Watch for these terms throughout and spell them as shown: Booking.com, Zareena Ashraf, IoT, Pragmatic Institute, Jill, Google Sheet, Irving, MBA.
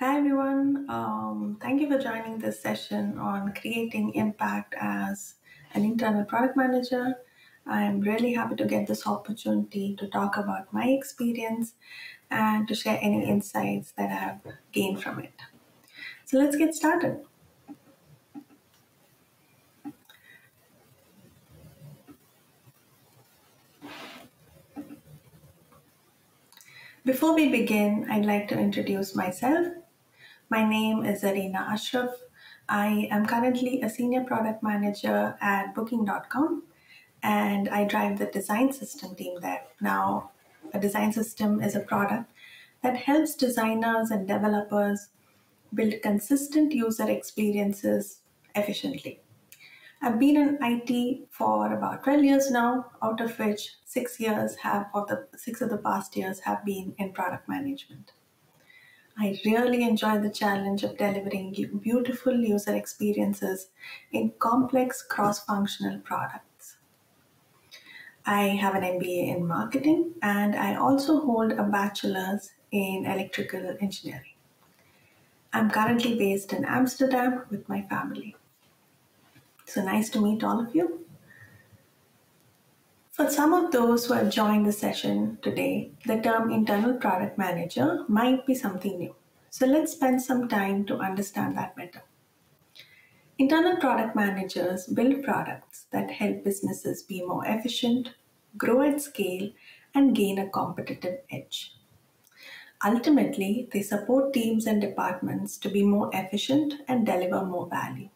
Hi everyone, thank you for joining this session on creating impact as an internal product manager. I'm really happy to get this opportunity to talk about my experience and to share any insights that I've gained from it. So let's get started. Before we begin, I'd like to introduce myself. My name is Zareena Ashraf. I am currently a senior product manager at Booking.com, and I drive the design system team there. Now, a design system is a product that helps designers and developers build consistent user experiences efficiently. I've been in IT for about 12 years now, out of which six of the past years have been in product management. I really enjoy the challenge of delivering beautiful user experiences in complex cross-functional products. I have an MBA in marketing, and I also hold a bachelor's in electrical engineering. I'm currently based in Amsterdam with my family. So nice to meet all of you. For some of those who have joined the session today, the term internal product manager might be something new. So let's spend some time to understand that better. Internal product managers build products that help businesses be more efficient, grow at scale, and gain a competitive edge. Ultimately, they support teams and departments to be more efficient and deliver more value.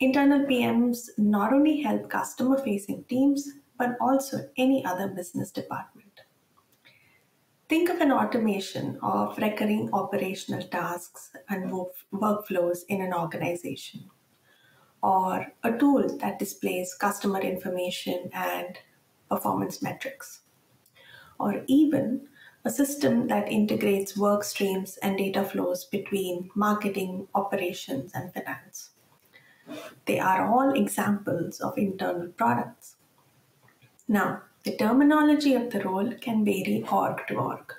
Internal PMs not only help customer-facing teams, but also any other business department. Think of an automation of recurring operational tasks and workflows in an organization, or a tool that displays customer information and performance metrics, or even a system that integrates work streams and data flows between marketing, operations, and finance. They are all examples of internal products. Now, the terminology of the role can vary org to org.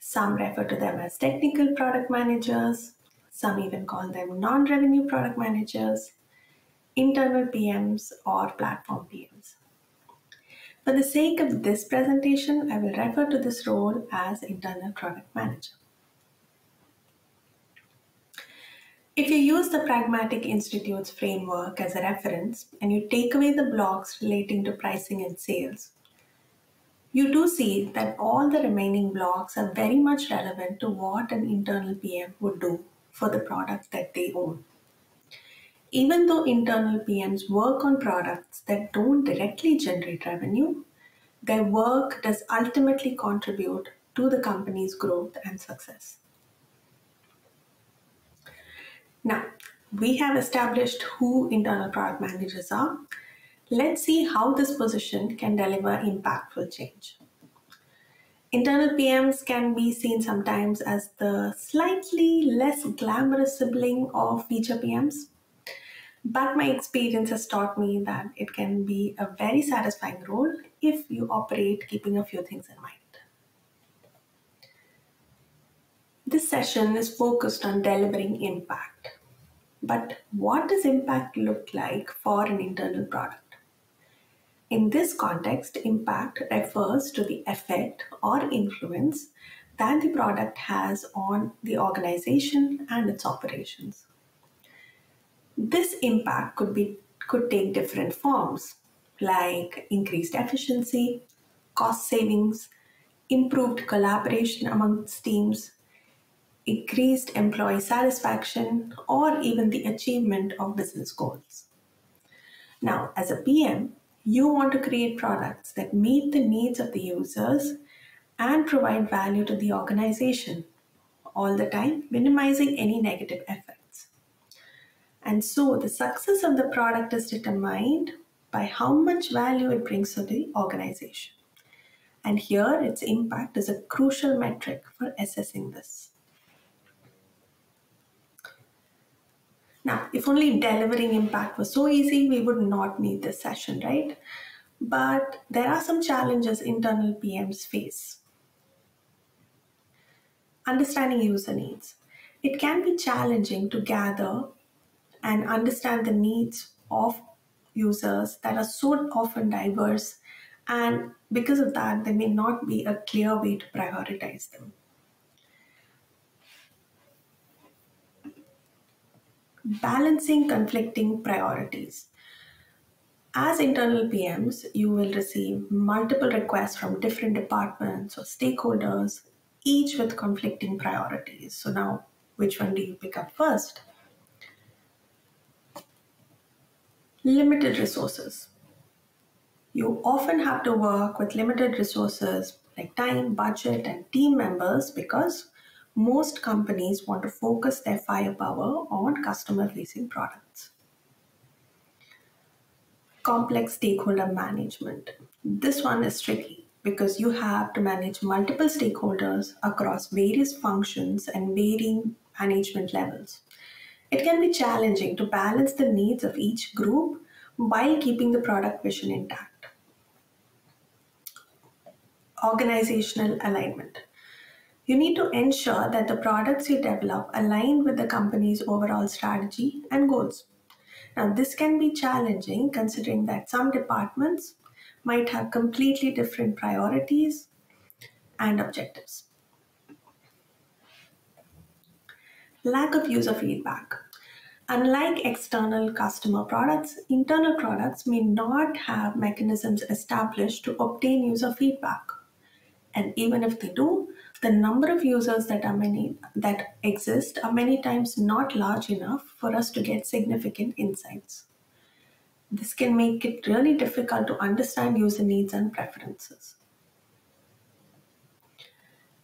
Some refer to them as technical product managers, some even call them non-revenue product managers, internal PMs, or platform PMs. For the sake of this presentation, I will refer to this role as internal product manager. If you use the Pragmatic Institute's framework as a reference and you take away the blocks relating to pricing and sales, you do see that all the remaining blocks are very much relevant to what an internal PM would do for the product that they own. Even though internal PMs work on products that don't directly generate revenue, their work does ultimately contribute to the company's growth and success. Now, we have established who internal product managers are. Let's see how this position can deliver impactful change. Internal PMs can be seen sometimes as the slightly less glamorous sibling of feature PMs, but my experience has taught me that it can be a very satisfying role if you operate keeping a few things in mind. This session is focused on delivering impact. But what does impact look like for an internal product? In this context, impact refers to the effect or influence that the product has on the organization and its operations. This impact could take different forms, like increased efficiency, cost savings, improved collaboration amongst teams, increased employee satisfaction, or even the achievement of business goals. Now, as a PM, you want to create products that meet the needs of the users and provide value to the organization, all the time minimizing any negative effects. And so the success of the product is determined by how much value it brings to the organization. And here, its impact is a crucial metric for assessing this. Now, if only delivering impact was so easy, we would not need this session, right? But there are some challenges internal PMs face. understanding user needs. It can be challenging to gather and understand the needs of users that are so often diverse, and because of that, there may not be a clear way to prioritize them. Balancing conflicting priorities. As internal PMs, you will receive multiple requests from different departments or stakeholders, each with conflicting priorities. So now, which one do you pick up first? Limited resources. You often have to work with limited resources like time, budget, and team members because most companies want to focus their firepower on customer-facing products. Complex stakeholder management. This one is tricky because you have to manage multiple stakeholders across various functions and varying management levels. It can be challenging to balance the needs of each group while keeping the product vision intact. Organizational alignment. You need to ensure that the products you develop align with the company's overall strategy and goals. Now, this can be challenging considering that some departments might have completely different priorities and objectives. Lack of user feedback. Unlike external customer products, internal products may not have mechanisms established to obtain user feedback. And even if they do, the number of users that exist are many times not large enough for us to get significant insights. This can make it really difficult to understand user needs and preferences.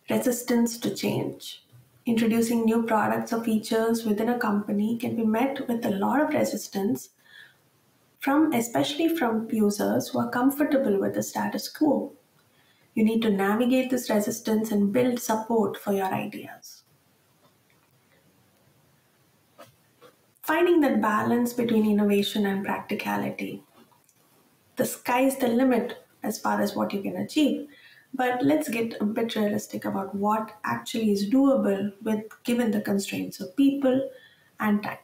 Resistance to change. Introducing new products or features within a company can be met with a lot of resistance, especially from users who are comfortable with the status quo. You need to navigate this resistance and build support for your ideas. Finding that balance between innovation and practicality. The sky's the limit as far as what you can achieve, but let's get a bit realistic about what actually is doable given the constraints of people and time.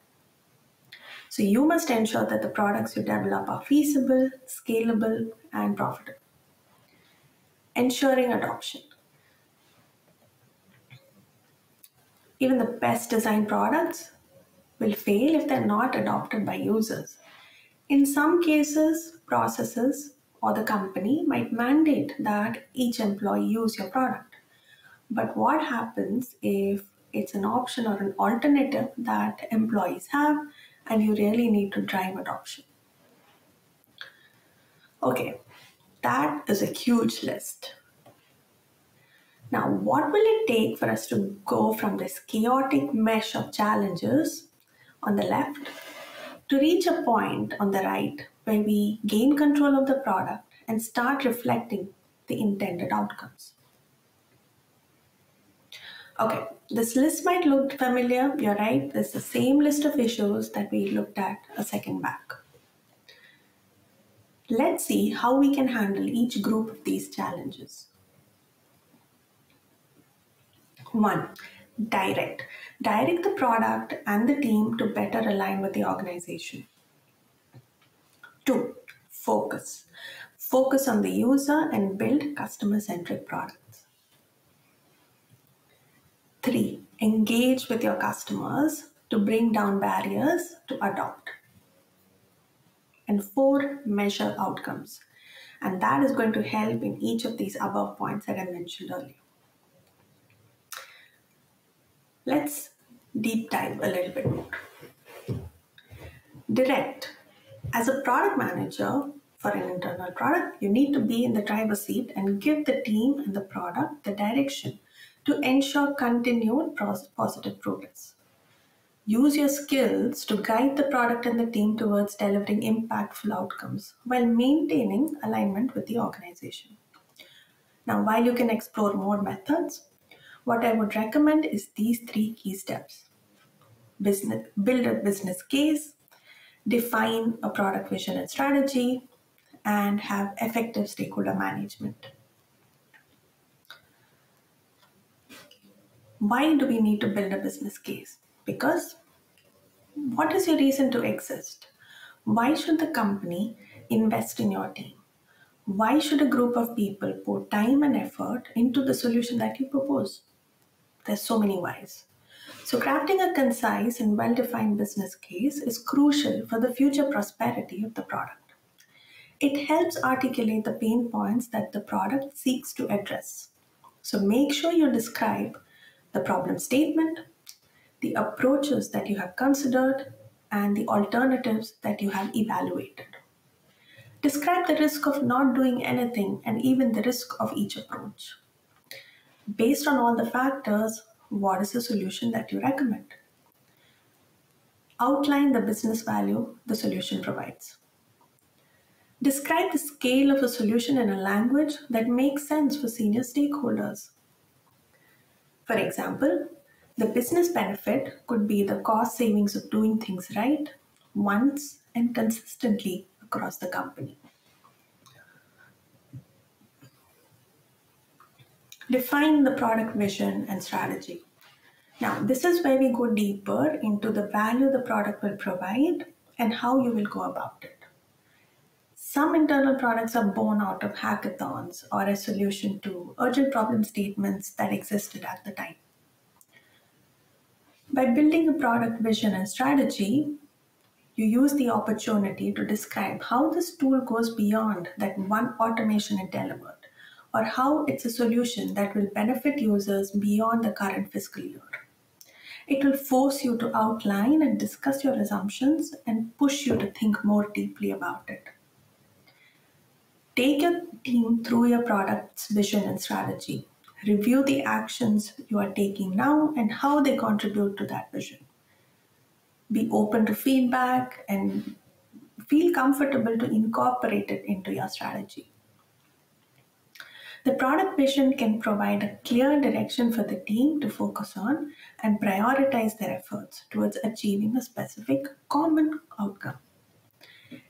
So you must ensure that the products you develop are feasible, scalable, and profitable. Ensuring adoption. Even the best designed products will fail if they're not adopted by users. In some cases, processes or the company might mandate that each employee use your product. But what happens if it's an option or an alternative that employees have and you really need to drive adoption? Okay. That is a huge list. Now, what will it take for us to go from this chaotic mesh of challenges on the left to reach a point on the right where we gain control of the product and start reflecting the intended outcomes? Okay, this list might look familiar. You're right, it's the same list of issues that we looked at a second back. Let's see how we can handle each group of these challenges. 1. Direct. Direct the product and the team to better align with the organization. 2. Focus. Focus on the user and build customer-centric products. 3. Engage with your customers to bring down barriers to adopt. And 4, measure outcomes. And that is going to help in each of these above points that I mentioned earlier. Let's deep dive a little bit more. Direct. As a product manager for an internal product, you need to be in the driver's seat and give the team and the product the direction to ensure continued positive progress. Use your skills to guide the product and the team towards delivering impactful outcomes while maintaining alignment with the organization. Now, while you can explore more methods, what I would recommend is these 3 key steps. Build a business case, define a product vision and strategy, and have effective stakeholder management. Why do we need to build a business case? Because what is your reason to exist? Why should the company invest in your team? Why should a group of people pour time and effort into the solution that you propose? There's so many whys. So crafting a concise and well-defined business case is crucial for the future prosperity of the product. It helps articulate the pain points that the product seeks to address. So make sure you describe the problem statement, the approaches that you have considered, and the alternatives that you have evaluated. Describe the risk of not doing anything and even the risk of each approach. Based on all the factors, what is the solution that you recommend? Outline the business value the solution provides. Describe the scale of the solution in a language that makes sense for senior stakeholders. For example, the business benefit could be the cost savings of doing things right, once and consistently across the company. Define the product vision and strategy. Now, this is where we go deeper into the value the product will provide and how you will go about it. Some internal products are born out of hackathons or a solution to urgent problem statements that existed at the time. By building a product vision and strategy, you use the opportunity to describe how this tool goes beyond that one automation it delivered, or how it's a solution that will benefit users beyond the current fiscal year. It will force you to outline and discuss your assumptions and push you to think more deeply about it. Take your team through your product's vision and strategy. Review the actions you are taking now and how they contribute to that vision. Be open to feedback and feel comfortable to incorporate it into your strategy. The product vision can provide a clear direction for the team to focus on and prioritize their efforts towards achieving a specific common outcome.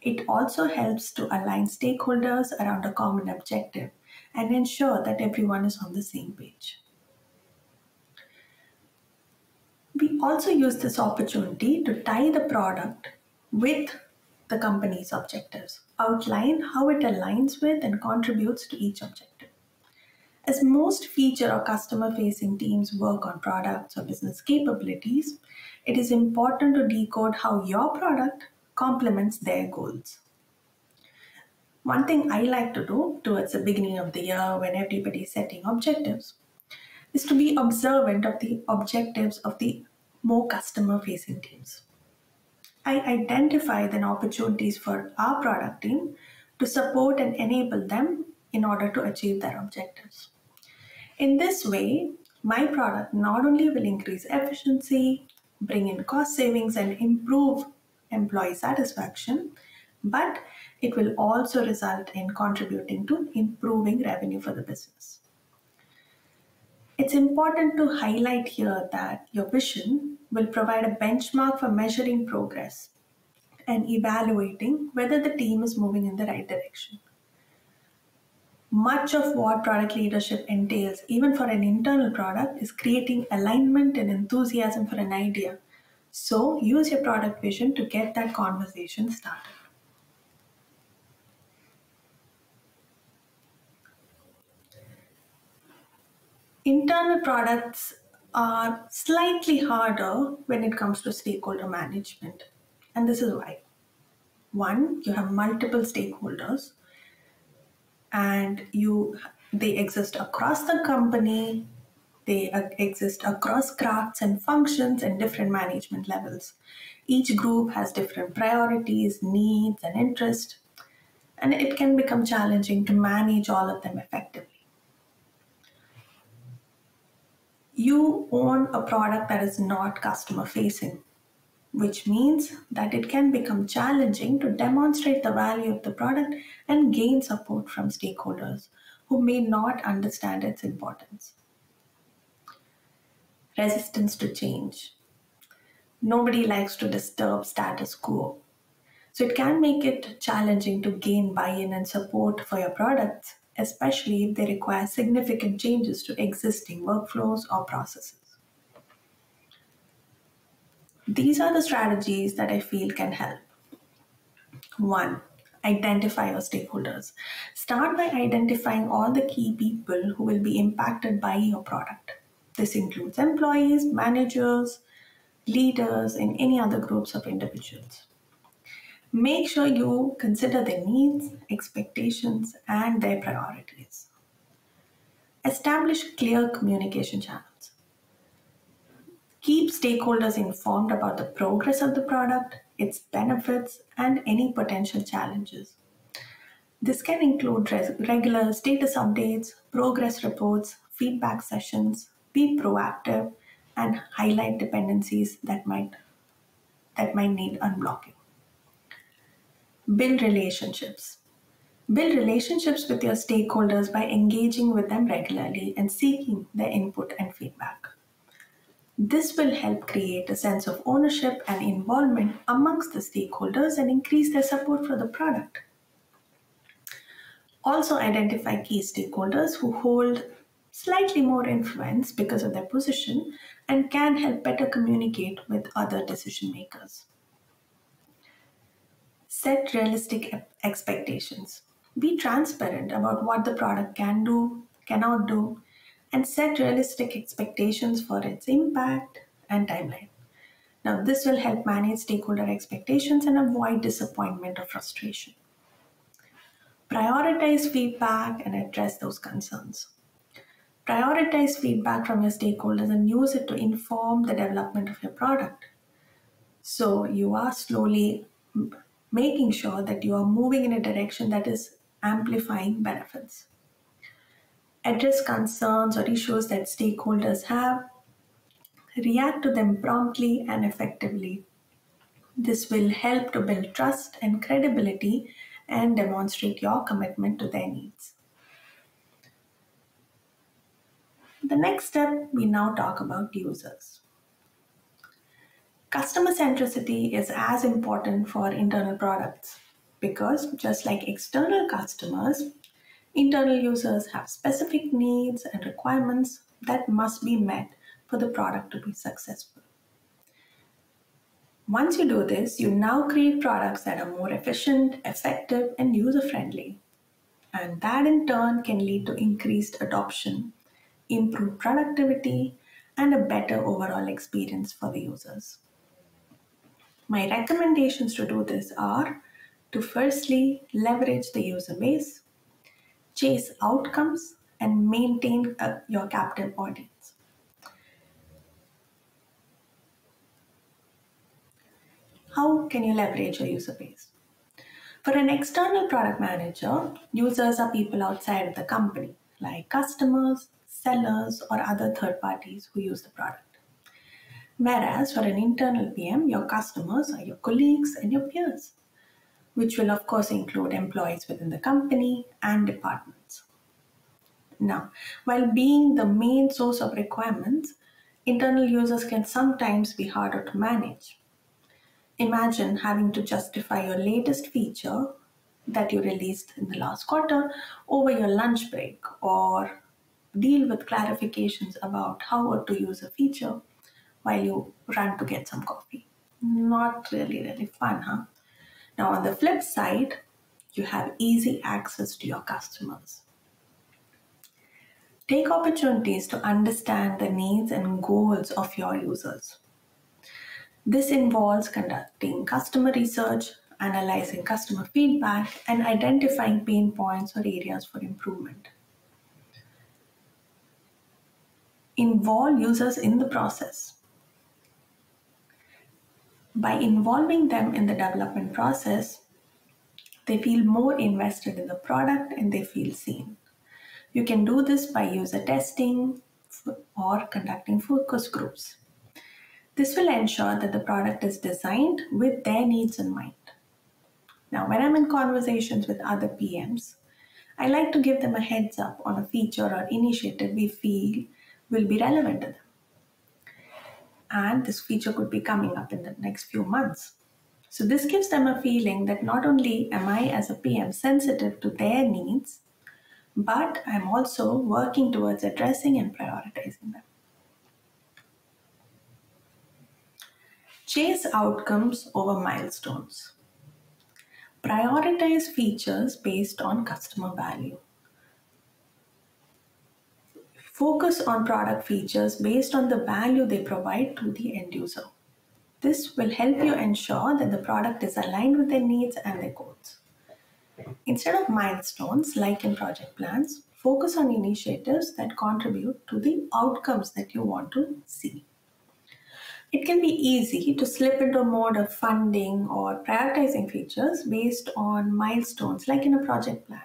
It also helps to align stakeholders around a common objective and ensure that everyone is on the same page. We also use this opportunity to tie the product with the company's objectives. Outline how it aligns with and contributes to each objective. As most feature or customer-facing teams work on products or business capabilities, it is important to decode how your product complements their goals. One thing I like to do towards the beginning of the year when everybody is setting objectives is to be observant of the objectives of the more customer-facing teams. I identify then opportunities for our product team to support and enable them in order to achieve their objectives. In this way, my product not only will increase efficiency, bring in cost savings, and improve employee satisfaction, but it will also result in contributing to improving revenue for the business. It's important to highlight here that your vision will provide a benchmark for measuring progress and evaluating whether the team is moving in the right direction. Much of what product leadership entails, even for an internal product, is creating alignment and enthusiasm for an idea. So use your product vision to get that conversation started. Internal products are slightly harder when it comes to stakeholder management, and this is why. One, you have multiple stakeholders and they exist across the company, they exist across crafts and functions and different management levels. Each group has different priorities, needs, and interests, and it can become challenging to manage all of them effectively. You own a product that is not customer facing, which means that it can become challenging to demonstrate the value of the product and gain support from stakeholders who may not understand its importance. Resistance to change. Nobody likes to disturb status quo. So it can make it challenging to gain buy-in and support for your products, especially if they require significant changes to existing workflows or processes. These are the strategies that I feel can help. 1. Identify your stakeholders. Start by identifying all the key people who will be impacted by your product. This includes employees, managers, leaders, and any other groups of individuals. Make sure you consider their needs, expectations, and their priorities. Establish clear communication channels. Keep stakeholders informed about the progress of the product, its benefits, and any potential challenges. This can include regular status updates, progress reports, feedback sessions. Be proactive and highlight dependencies that might need unblocking. Build relationships. Build relationships with your stakeholders by engaging with them regularly and seeking their input and feedback. This will help create a sense of ownership and involvement amongst the stakeholders and increase their support for the product. Also, identify key stakeholders who hold slightly more influence because of their position and can help better communicate with other decision makers. Set realistic expectations. Be transparent about what the product can do, cannot do, and set realistic expectations for its impact and timeline. Now, this will help manage stakeholder expectations and avoid disappointment or frustration. Prioritize feedback and address those concerns. Prioritize feedback from your stakeholders and use it to inform the development of your product. So you are slowly making sure that you are moving in a direction that is amplifying benefits. Address concerns or issues that stakeholders have, react to them promptly and effectively. This will help to build trust and credibility and demonstrate your commitment to their needs. The next step, we now talk about users. Customer centricity is as important for internal products because just like external customers, internal users have specific needs and requirements that must be met for the product to be successful. Once you do this, you now create products that are more efficient, effective, and user-friendly. And that in turn can lead to increased adoption, improved productivity, and a better overall experience for the users. My recommendations to do this are to firstly leverage the user base, chase outcomes, and maintain your captive audience. How can you leverage your user base? For an external product manager, users are people outside of the company, like customers, sellers, or other third parties who use the product. Whereas for an internal PM, your customers are your colleagues and your peers, which will of course include employees within the company and departments. Now, while being the main source of requirements, internal users can sometimes be harder to manage. Imagine having to justify your latest feature that you released in the last quarter over your lunch break, or deal with clarifications about how to use a feature while you run to get some coffee. Not really fun, huh? Now, on the flip side, you have easy access to your customers. Take opportunities to understand the needs and goals of your users. This involves conducting customer research, analyzing customer feedback, and identifying pain points or areas for improvement. Involve users in the process. By involving them in the development process, they feel more invested in the product and they feel seen. You can do this by user testing or conducting focus groups. This will ensure that the product is designed with their needs in mind. Now, when I'm in conversations with other PMs, I like to give them a heads up on a feature or initiative we feel will be relevant to them. And this feature could be coming up in the next few months. So this gives them a feeling that not only am I as a PM sensitive to their needs, but I'm also working towards addressing and prioritizing them. Chase outcomes over milestones. Prioritize features based on customer value. Focus on product features based on the value they provide to the end user. This will help you ensure that the product is aligned with their needs and their goals. Instead of milestones, like in project plans, focus on initiatives that contribute to the outcomes that you want to see. It can be easy to slip into a mode of funding or prioritizing features based on milestones, like in a project plan.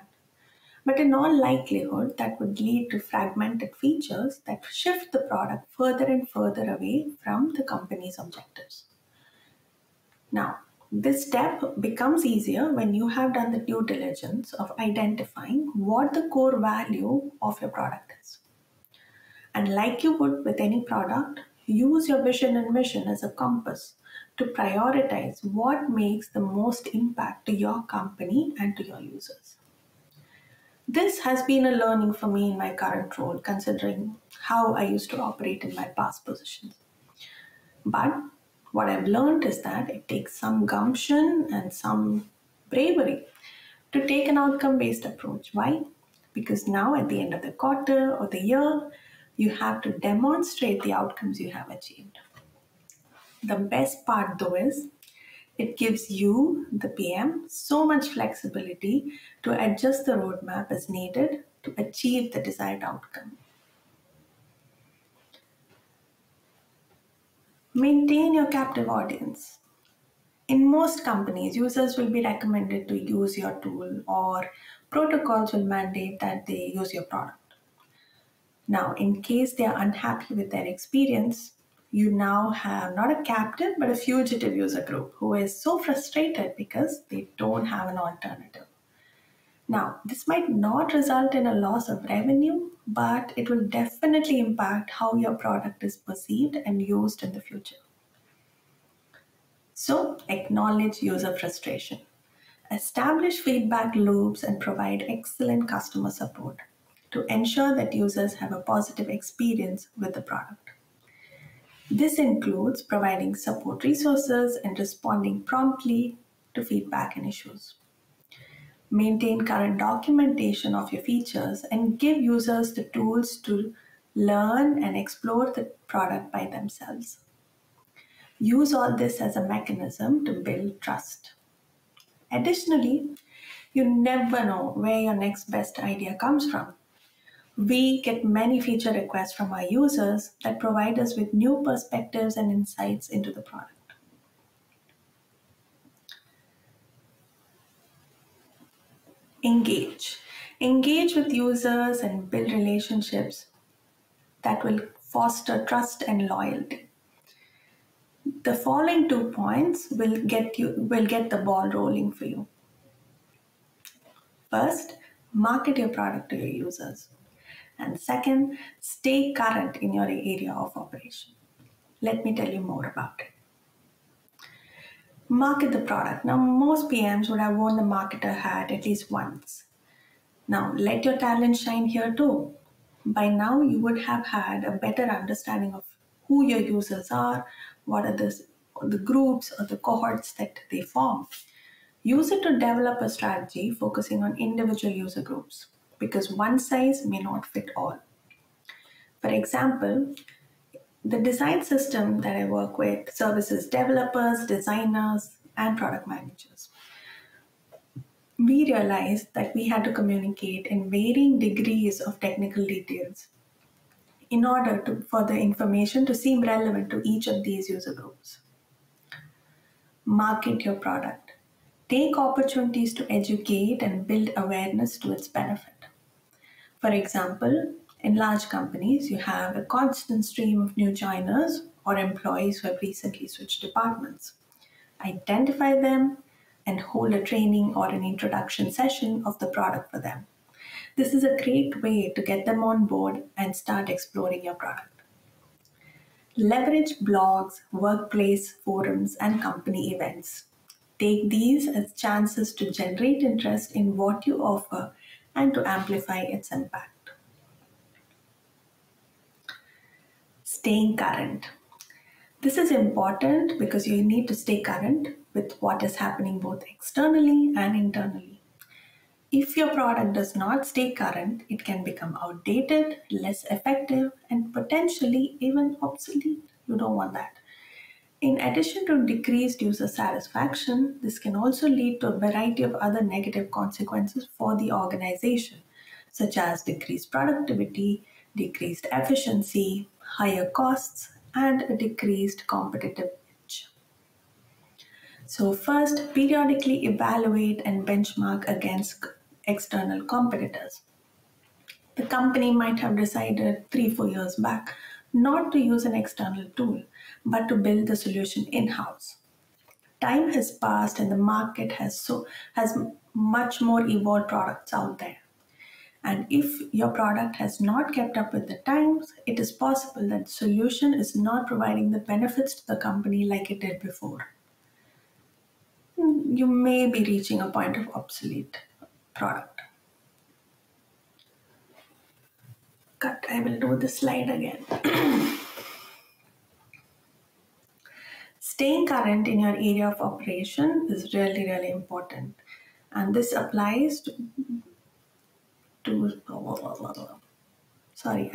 But in all likelihood, that would lead to fragmented features that shift the product further and further away from the company's objectives. Now, this step becomes easier when you have done the due diligence of identifying what the core value of your product is. And like you would with any product, use your vision and mission as a compass to prioritize what makes the most impact to your company and to your users. This has been a learning for me in my current role, considering how I used to operate in my past positions. But what I've learned is that it takes some gumption and some bravery to take an outcome-based approach. Why? Because now at the end of the quarter or the year, you have to demonstrate the outcomes you have achieved. The best part though is it gives you, the PM, so much flexibility to adjust the roadmap as needed to achieve the desired outcome. Maintain your captive audience. In most companies, users will be recommended to use your tool or protocols will mandate that they use your product. Now, in case they are unhappy with their experience, you now have not a captive, but a fugitive user group who is so frustrated because they don't have an alternative. Now, this might not result in a loss of revenue, but it will definitely impact how your product is perceived and used in the future. So, acknowledge user frustration. Establish feedback loops and provide excellent customer support to ensure that users have a positive experience with the product. This includes providing support resources and responding promptly to feedback and issues. Maintain current documentation of your features and give users the tools to learn and explore the product by themselves. Use all this as a mechanism to build trust. Additionally, you never know where your next best idea comes from. We get many feature requests from our users that provide us with new perspectives and insights into the product. Engage. Engage with users and build relationships that will foster trust and loyalty. The following 2 points will get the ball rolling for you. First, market your product to your users. And second, stay current in your area of operation. Let me tell you more about it. Market the product. Now, most PMs would have worn the marketer hat at least once. Now, let your talent shine here too. By now, you would have had a better understanding of who your users are, what are the groups or the cohorts that they form. Use it to develop a strategy focusing on individual user groups, because one size may not fit all. For example, the design system that I work with services developers, designers, and product managers. We realized that we had to communicate in varying degrees of technical details in order for the information to seem relevant to each of these user groups. Market your product. Take opportunities to educate and build awareness to its benefit. For example, in large companies, you have a constant stream of new joiners or employees who have recently switched departments. Identify them and hold a training or an introduction session of the product for them. This is a great way to get them on board and start exploring your product. Leverage blogs, workplace forums, and company events. Take these as chances to generate interest in what you offer and to amplify its impact. Staying current. This is important because you need to stay current with what is happening both externally and internally. If your product does not stay current, it can become outdated, less effective, and potentially even obsolete. You don't want that. In addition to decreased user satisfaction, this can also lead to a variety of other negative consequences for the organization, such as decreased productivity, decreased efficiency, higher costs, and a decreased competitive edge. So first, periodically evaluate and benchmark against external competitors. The company might have decided 3-4 years back not to use an external tool, but to build the solution in-house. Time has passed and the market has much more evolved products out there. And if your product has not kept up with the times, it is possible that the solution is not providing the benefits to the company like it did before. You may be reaching a point of obsolete product. Cut, I will do the slide again. Staying current in your area of operation is really important. And this applies Staying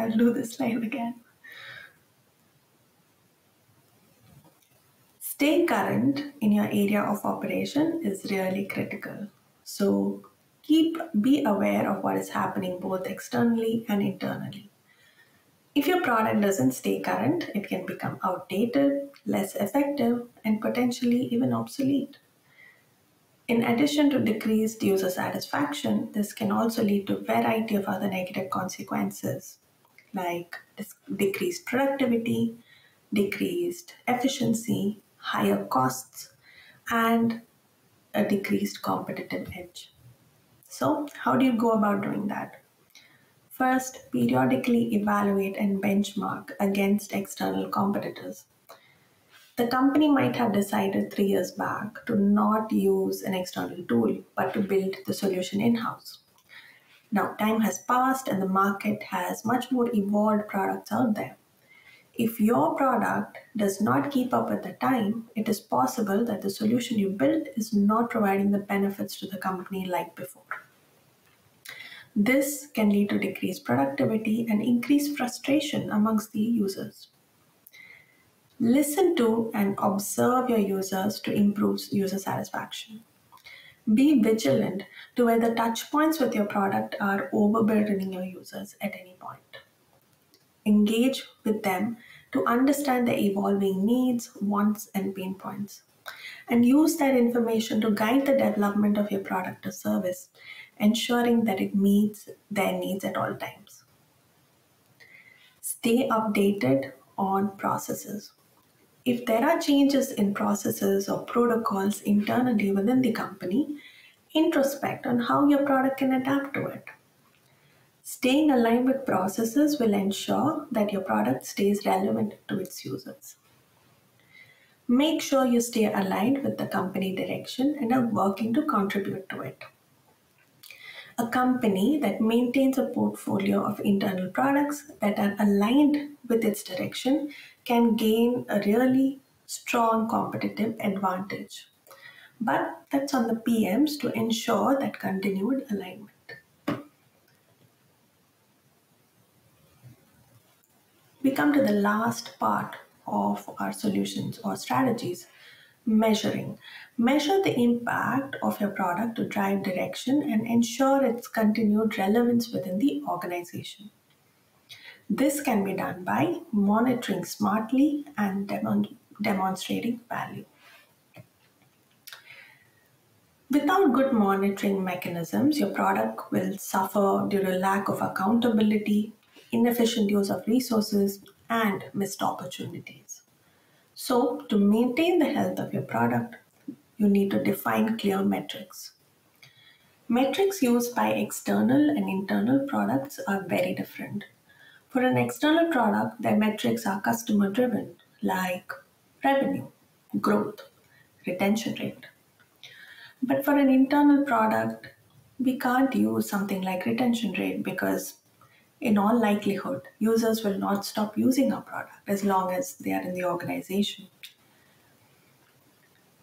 current in your area of operation is really critical. So be aware of what is happening both externally and internally. If your product doesn't stay current, it can become outdated, less effective, and potentially even obsolete. In addition to decreased user satisfaction, this can also lead to a variety of other negative consequences like decreased productivity, decreased efficiency, higher costs, and a decreased competitive edge. So how do you go about doing that? First, periodically evaluate and benchmark against external competitors. The company might have decided 3 years back to not use an external tool, but to build the solution in-house. Now, time has passed and the market has much more evolved products out there. If your product does not keep up with the time, it is possible that the solution you built is not providing the benefits to the company like before. This can lead to decreased productivity and increased frustration amongst the users. Listen to and observe your users to improve user satisfaction. Be vigilant to whether touch points with your product are overburdening your users at any point. Engage with them to understand their evolving needs, wants, and pain points, and use that information to guide the development of your product or service, ensuring that it meets their needs at all times. Stay updated on processes. If there are changes in processes or protocols internally within the company, introspect on how your product can adapt to it. Staying aligned with processes will ensure that your product stays relevant to its users. Make sure you stay aligned with the company direction and are working to contribute to it. A company that maintains a portfolio of internal products that are aligned with its direction can gain a really strong competitive advantage. But that's on the PMs to ensure that continued alignment. We come to the last part of our solutions or strategies, measuring. Measure the impact of your product to drive direction and ensure its continued relevance within the organization. This can be done by monitoring smartly and demonstrating value. Without good monitoring mechanisms, your product will suffer due to lack of accountability, inefficient use of resources, and missed opportunities. So, to maintain the health of your product, you need to define clear metrics. Metrics used by external and internal products are very different. For an external product, their metrics are customer-driven, like revenue, growth, retention rate. But for an internal product, we can't use something like retention rate because In all likelihood, users will not stop using our product as long as they are in the organization.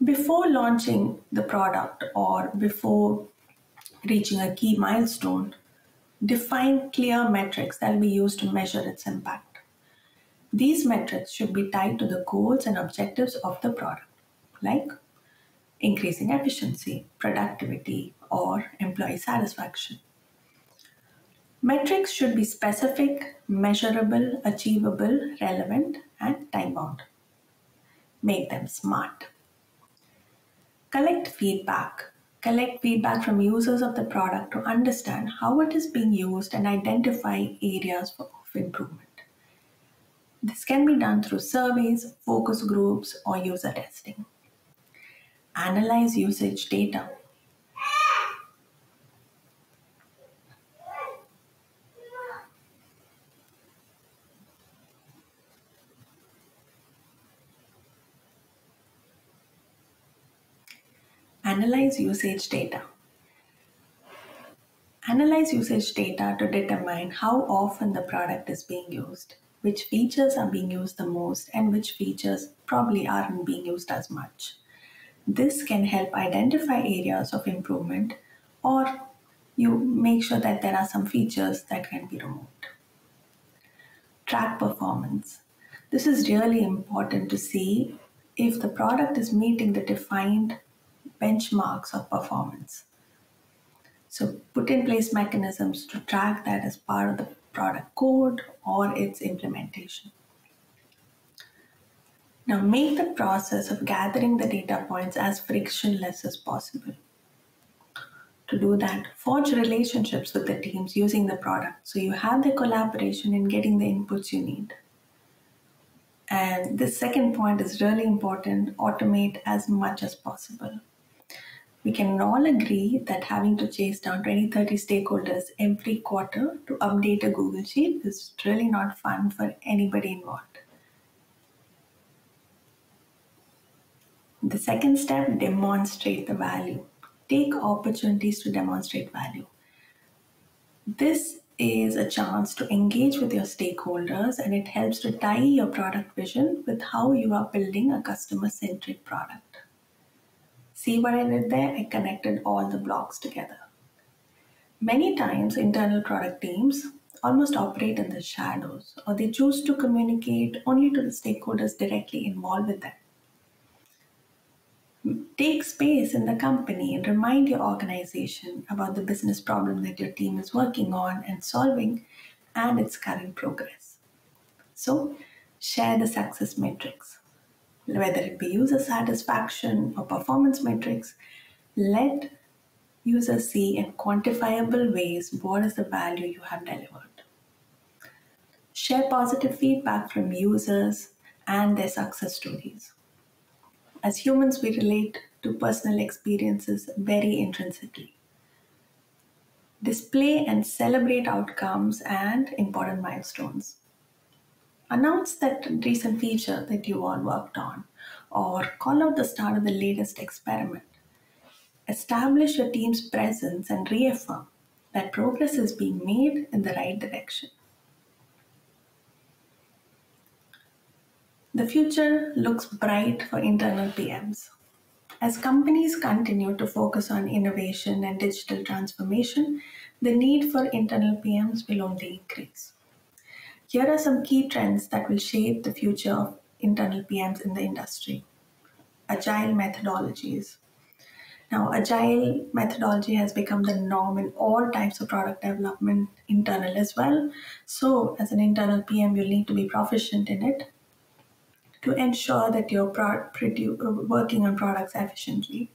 Before launching the product or before reaching a key milestone, define clear metrics that will be used to measure its impact. These metrics should be tied to the goals and objectives of the product, like increasing efficiency, productivity, or employee satisfaction. Metrics should be specific, measurable, achievable, relevant, and time-bound. Make them smart. Collect feedback. Collect feedback from users of the product to understand how it is being used and identify areas of improvement. This can be done through surveys, focus groups, or user testing. Analyze usage data. Analyze usage data. Analyze usage data to determine how often the product is being used, which features are being used the most, and which features probably aren't being used as much. This can help identify areas of improvement, or you make sure that there are some features that can be removed. Track performance. This is really important to see if the product is meeting the defined benchmarks of performance. So put in place mechanisms to track that as part of the product code or its implementation. Now make the process of gathering the data points as frictionless as possible. To do that, forge relationships with the teams using the product so you have the collaboration in getting the inputs you need. And this second point is really important, automate as much as possible. We can all agree that having to chase down 20-30 stakeholders every quarter to update a Google Sheet is really not fun for anybody involved. The second step, demonstrate the value. Take opportunities to demonstrate value. This is a chance to engage with your stakeholders, and it helps to tie your product vision with how you are building a customer-centric product. See what I did there? I connected all the blocks together. Many times, internal product teams almost operate in the shadows, or they choose to communicate only to the stakeholders directly involved with them. Take space in the company and remind your organization about the business problem that your team is working on and solving and its current progress. So, share the success metrics. Whether it be user satisfaction or performance metrics, let users see in quantifiable ways what is the value you have delivered. Share positive feedback from users and their success stories. As humans, we relate to personal experiences very intrinsically. Display and celebrate outcomes and important milestones. Announce that recent feature that you all worked on, or call out the start of the latest experiment. Establish your team's presence and reaffirm that progress is being made in the right direction. The future looks bright for internal PMs. As companies continue to focus on innovation and digital transformation, the need for internal PMs will only increase. Here are some key trends that will shape the future of internal PMs in the industry. Agile methodologies. Now, agile methodology has become the norm in all types of product development, internal as well. So as an internal PM, you'll need to be proficient in it to ensure that you're working on products efficiently.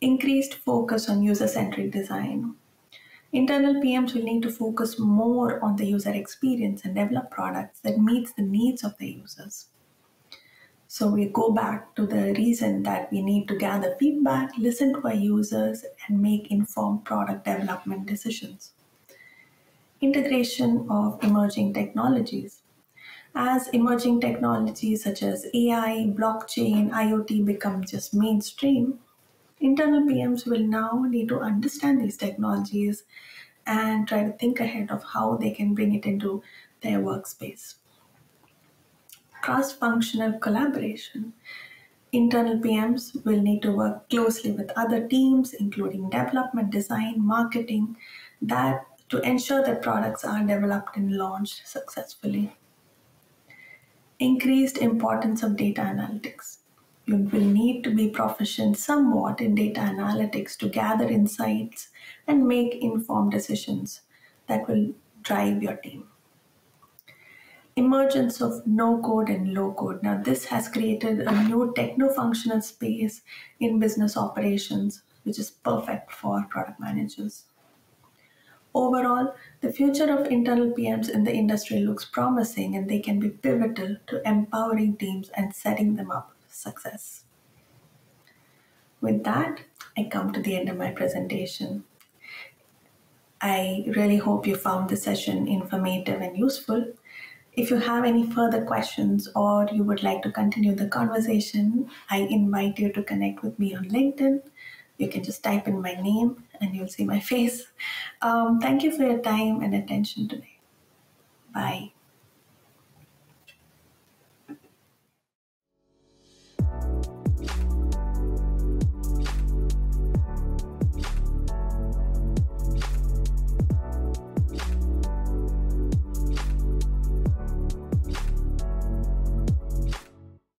Increased focus on user-centric design. Internal PMs will need to focus more on the user experience and develop products that meets the needs of the users. So we go back to the reason that we need to gather feedback, listen to our users, and make informed product development decisions. Integration of emerging technologies. As emerging technologies such as AI, blockchain, IoT become just mainstream, internal PMs will now need to understand these technologies and try to think ahead of how they can bring it into their workspace. Cross-functional collaboration. Internal PMs will need to work closely with other teams, including development, design, marketing, to ensure that products are developed and launched successfully. Increased importance of data analytics. You will need to be proficient somewhat in data analytics to gather insights and make informed decisions that will drive your team. Emergence of no-code and low-code. Now, this has created a new techno-functional space in business operations, which is perfect for product managers. Overall, the future of internal PMs in the industry looks promising, and they can be pivotal to empowering teams and setting them up for success. With that, I come to the end of my presentation. I really hope you found this session informative and useful. If you have any further questions or you would like to continue the conversation, I invite you to connect with me on LinkedIn. You can just type in my name and you'll see my face. Thank you for your time and attention today. Bye.